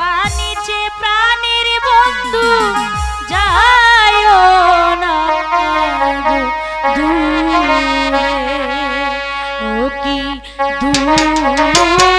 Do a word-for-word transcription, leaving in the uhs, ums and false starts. पानी चे प्राणेर बंधु जायो ना दूरे ओ की दूर।